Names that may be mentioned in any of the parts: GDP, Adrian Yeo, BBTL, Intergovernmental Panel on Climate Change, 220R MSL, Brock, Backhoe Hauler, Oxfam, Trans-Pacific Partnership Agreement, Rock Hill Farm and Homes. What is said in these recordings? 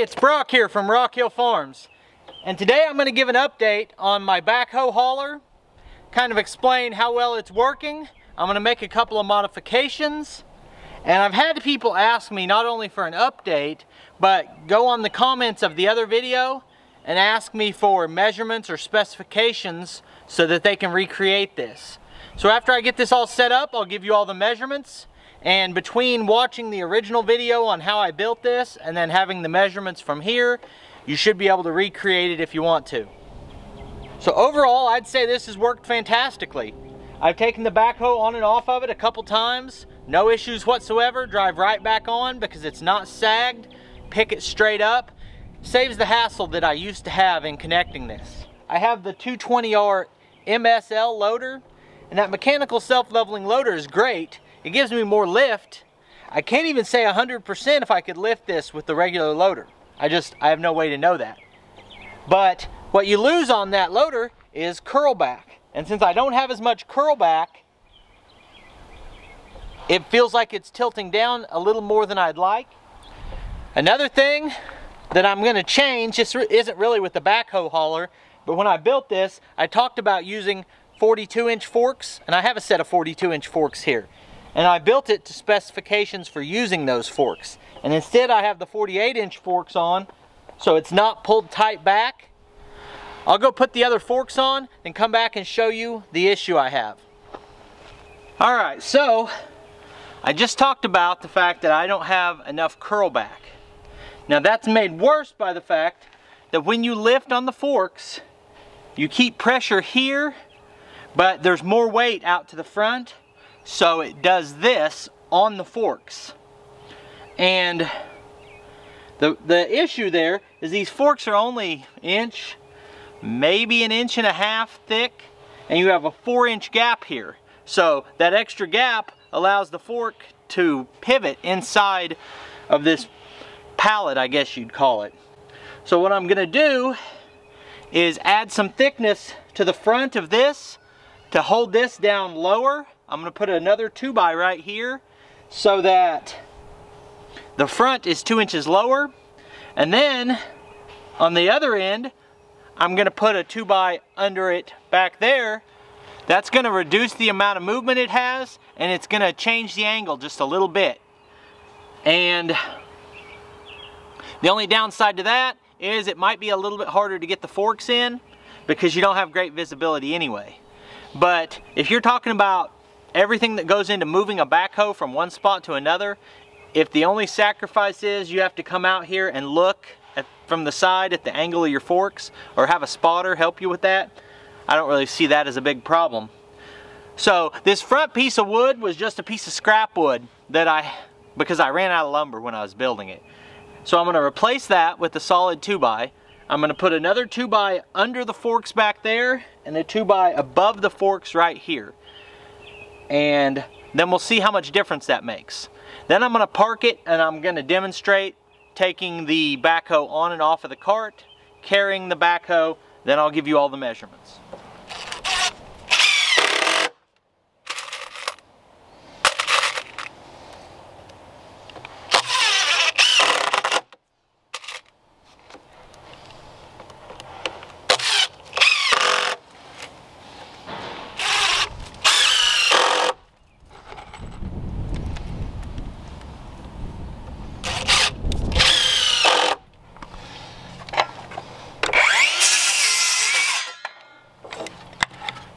everybody, it's Brock here from Rock Hill Farms, and today I'm going to give an update on my backhoe hauler, kind of explain how well it's working. I'm going to make a couple of modifications, and I've had people ask me not only for an update, but go on the comments of the other video and ask me for measurements or specifications so that they can recreate this. So after I get this all set up, I'll give you all the measurements. And between watching the original video on how I built this and then having the measurements from here, you should be able to recreate it if you want to. So overall, I'd say this has worked fantastically. I've taken the backhoe on and off of it a couple times, no issues whatsoever. Drive right back on because it's not sagged, pick it straight up. Saves the hassle that I used to have in connecting this. I have the 220R MSL loader, and that mechanical self-leveling loader is great. It gives me more lift. I can't even say 100% if I could lift this with the regular loader. I have no way to know that. But what you lose on that loader is curl back. And since I don't have as much curl back, it feels like it's tilting down a little more than I'd like. Another thing that I'm going to change, this isn't really with the backhoe hauler, but when I built this, I talked about using 42-inch forks, and I have a set of 42-inch forks here. And I built it to specifications for using those forks. And instead I have the 48-inch forks on, so it's not pulled tight back. I'll go put the other forks on, then come back and show you the issue I have. Alright, so I just talked about the fact that I don't have enough curl back. Now that's made worse by the fact that when you lift on the forks, you keep pressure here, but there's more weight out to the front, so it does this on the forks. And the issue there is these forks are only inch, maybe an inch and a half thick, and you have a 4-inch gap here. So that extra gap allows the fork to pivot inside of this pallet, I guess you'd call it. So what I'm gonna do is add some thickness to the front of this to hold this down lower. I'm gonna put another 2x right here so that the front is 2 inches lower, and then on the other end I'm gonna put a 2x under it back there. That's gonna reduce the amount of movement it has, and it's gonna change the angle just a little bit. And the only downside to that is it might be a little bit harder to get the forks in because you don't have great visibility anyway. But if you're talking about everything that goes into moving a backhoe from one spot to another, if the only sacrifice is you have to come out here and look from the side at the angle of your forks or have a spotter help you with that, I don't really see that as a big problem. So this front piece of wood was just a piece of scrap wood that because I ran out of lumber when I was building it. So I'm going to replace that with a solid 2x. I'm going to put another 2x under the forks back there and a 2x above the forks right here. And then we'll see how much difference that makes. Then I'm going to park it, and I'm going to demonstrate taking the backhoe on and off of the cart, carrying the backhoe, then I'll give you all the measurements.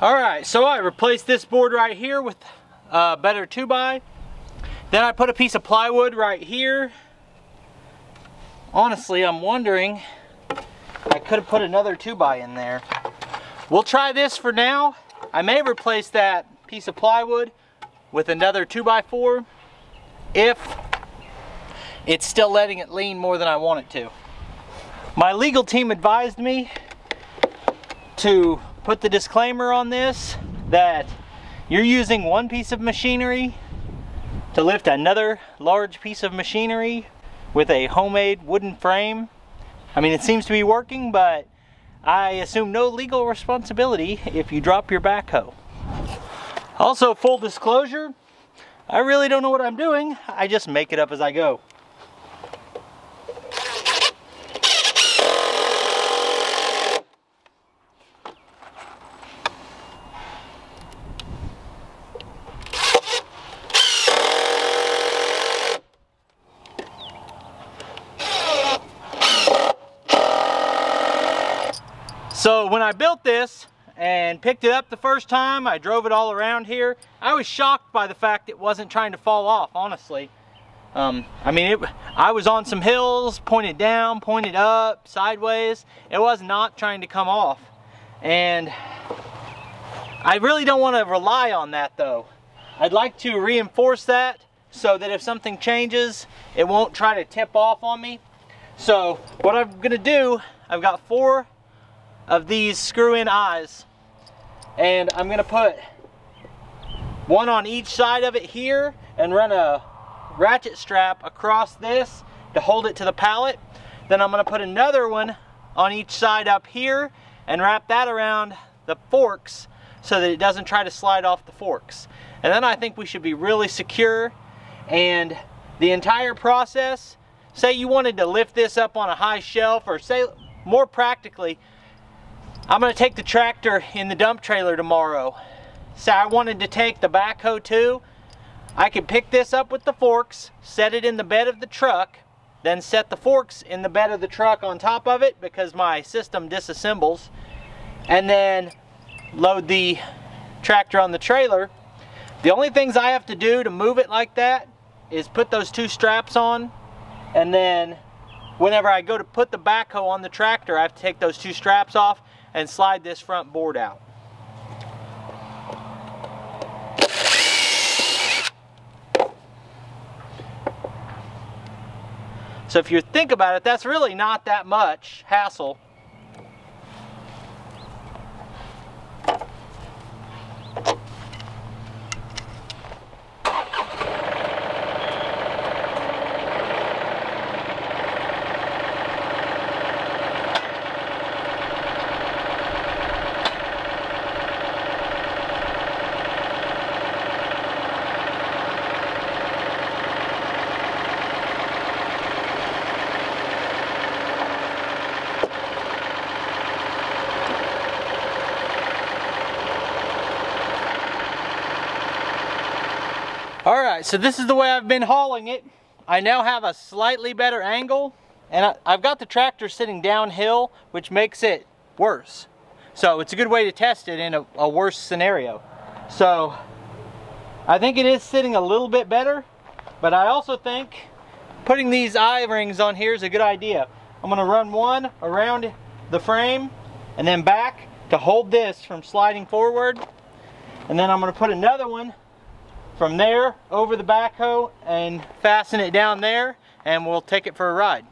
Alright, so I replaced this board right here with a better 2x. Then I put a piece of plywood right here. Honestly, I'm wondering, I could have put another 2x in there. We'll try this for now. I may replace that piece of plywood with another 2x4 if it's still letting it lean more than I want it to. My legal team advised me to put the disclaimer on this that you're using one piece of machinery to lift another large piece of machinery with a homemade wooden frame. I mean, it seems to be working, but I assume no legal responsibility if you drop your backhoe. Also, full disclosure, I really don't know what I'm doing. I just make it up as I go. So when I built this and picked it up the first time, I drove it all around here. I was shocked by the fact it wasn't trying to fall off, honestly. I mean, I was on some hills, pointed down, pointed up, sideways. It was not trying to come off. And I really don't want to rely on that though. I'd like to reinforce that so that if something changes, it won't try to tip off on me. So what I'm gonna do, I've got 4 of these screw-in eyes, and I'm gonna put one on each side of it here and run a ratchet strap across this to hold it to the pallet. Then I'm gonna put another one on each side up here and wrap that around the forks so that it doesn't try to slide off the forks. And then I think we should be really secure. And the entire process, say you wanted to lift this up on a high shelf, or say more practically, I'm gonna take the tractor in the dump trailer tomorrow. Say I wanted to take the backhoe too, I could pick this up with the forks, set it in the bed of the truck, then set the forks in the bed of the truck on top of it because my system disassembles, and then load the tractor on the trailer. The only things I have to do to move it like that is put those 2 straps on, and then whenever I go to put the backhoe on the tractor, I have to take those 2 straps off and slide this front board out. So if you think about it, that's really not that much hassle. Alright, so this is the way I've been hauling it. I now have a slightly better angle, and I've got the tractor sitting downhill, which makes it worse. So it's a good way to test it in a worse scenario. So I think it is sitting a little bit better, but I also think putting these eye rings on here is a good idea. I'm going to run one around the frame and then back to hold this from sliding forward, and then I'm going to put another one from there over the backhoe and fasten it down there, and we'll take it for a ride.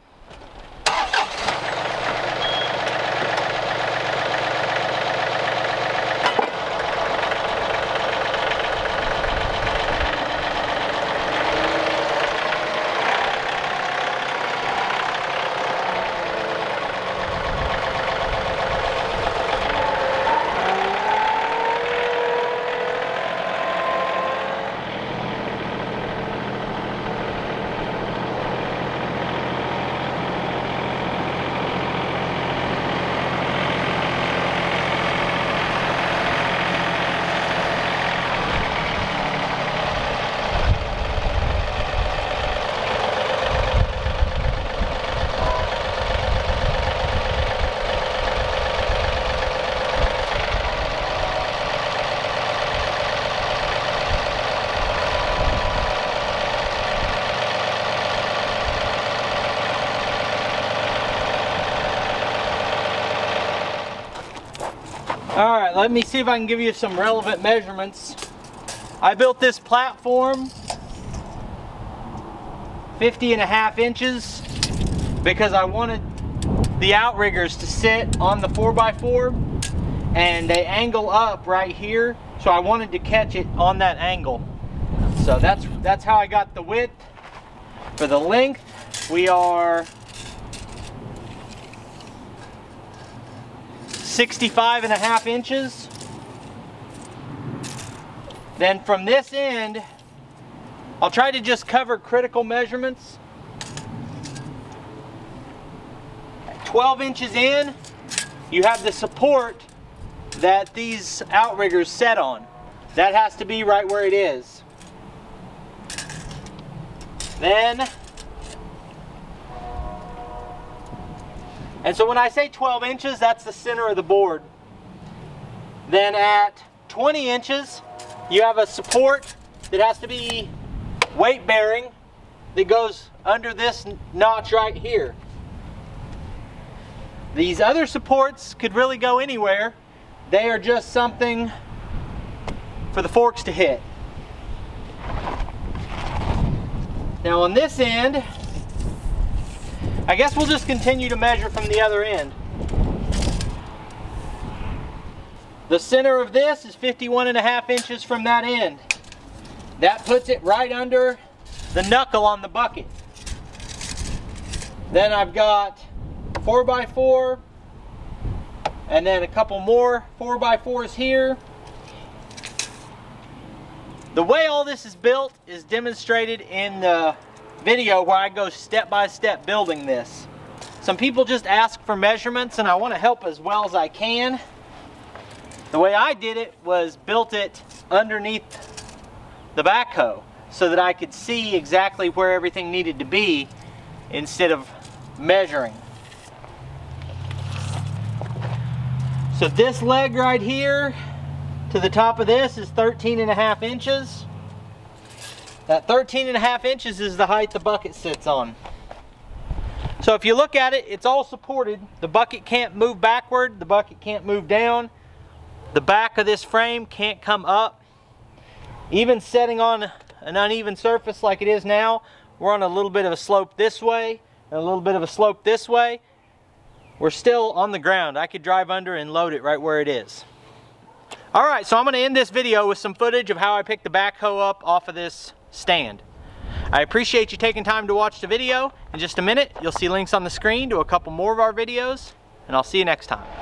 Alright, let me see if I can give you some relevant measurements. I built this platform 50.5 inches because I wanted the outriggers to sit on the 4x4, and they angle up right here, so I wanted to catch it on that angle. So that's how I got the width. For the length, we are 65.5 inches. Then from this end, I'll try to just cover critical measurements. 12 inches in, you have the support that these outriggers set on. That has to be right where it is. Then And so when I say 12 inches, that's the center of the board. Then at 20 inches, you have a support that has to be weight bearing that goes under this notch right here. These other supports could really go anywhere. They are just something for the forks to hit. Now on this end, I guess we'll just continue to measure from the other end. The center of this is 51.5 inches from that end. That puts it right under the knuckle on the bucket. Then I've got 4x4, and then a couple more 4x4s here. The way all this is built is demonstrated in the video where I go step by step building this. Some people just ask for measurements, and I want to help as well as I can. The way I did it was built it underneath the backhoe so that I could see exactly where everything needed to be instead of measuring. So this leg right here to the top of this is 13.5 inches. That 13.5 inches is the height the bucket sits on. So if you look at it, it's all supported. The bucket can't move backward, the bucket can't move down. The back of this frame can't come up. Even setting on an uneven surface like it is now, we're on a little bit of a slope this way and a little bit of a slope this way. We're still on the ground. I could drive under and load it right where it is. All right, so I'm gonna end this video with some footage of how I picked the backhoe up off of this stand. I appreciate you taking time to watch the video. In just a minute, you'll see links on the screen to a couple more of our videos, and I'll see you next time.